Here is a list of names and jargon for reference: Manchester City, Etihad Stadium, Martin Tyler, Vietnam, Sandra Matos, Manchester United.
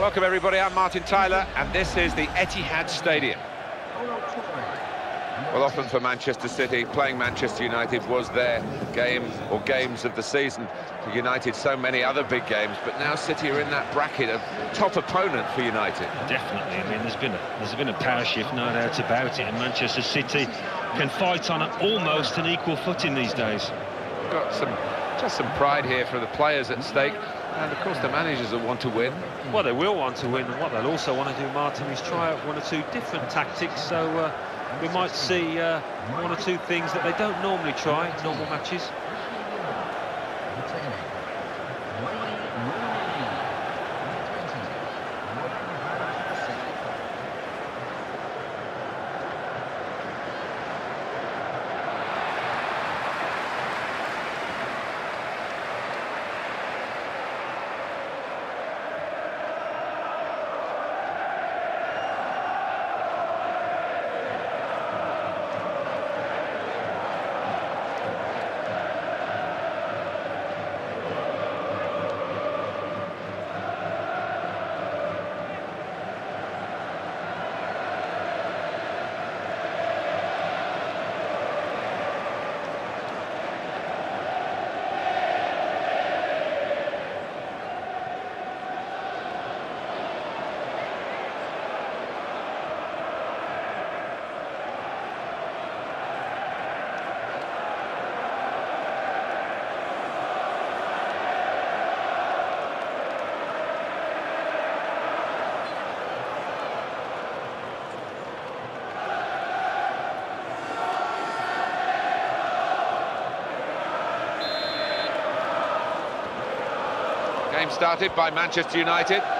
Welcome everybody, I'm Martin Tyler and this is the Etihad Stadium. Well, often for Manchester City, playing Manchester United was their game or games of the season. For United, so many other big games, but now City are in that bracket of top opponent for United. Definitely, I mean, there's been a power shift, no doubt about it, and Manchester City can fight on almost an equal footing these days. We've got just some pride here for the players at stake. And, of course, the managers will want to win. Well, they will want to win, and what they'll also want to do, Martin, is try out one or two different tactics, so we might see one or two things that they don't normally try in normal matches. Started by Manchester United.